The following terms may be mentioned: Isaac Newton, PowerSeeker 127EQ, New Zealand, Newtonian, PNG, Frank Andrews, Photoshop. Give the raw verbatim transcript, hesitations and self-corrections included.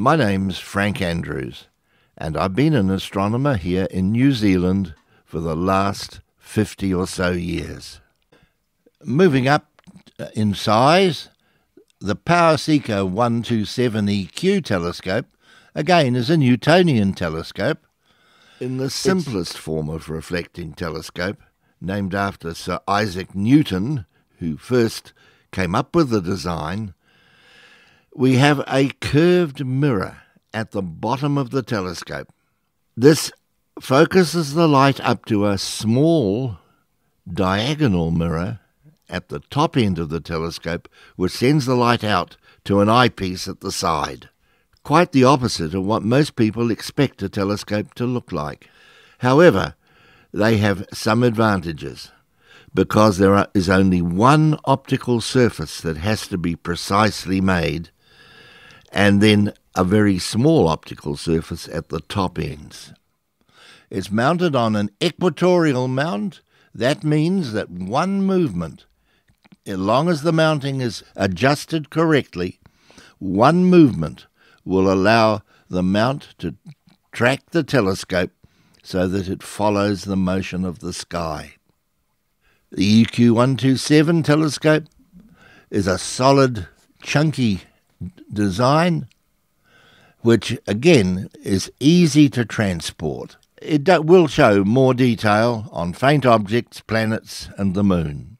My name's Frank Andrews, and I've been an astronomer here in New Zealand for the last fifty or so years. Moving up in size, the PowerSeeker one twenty-seven E Q telescope, again, is a Newtonian telescope in the simplest it's... form of reflecting telescope, named after Sir Isaac Newton, who first came up with the design. We have a curved mirror at the bottom of the telescope. This focuses the light up to a small diagonal mirror at the top end of the telescope, which sends the light out to an eyepiece at the side. Quite the opposite of what most people expect a telescope to look like. However, they have some advantages, because there is only one optical surface that has to be precisely made, and then a very small optical surface at the top ends. It's mounted on an equatorial mount. That means that one movement, as long as the mounting is adjusted correctly, one movement will allow the mount to track the telescope so that it follows the motion of the sky. The E Q one twenty-seven telescope is a solid, chunky design, which again is easy to transport. It will show more detail on faint objects, planets and the moon.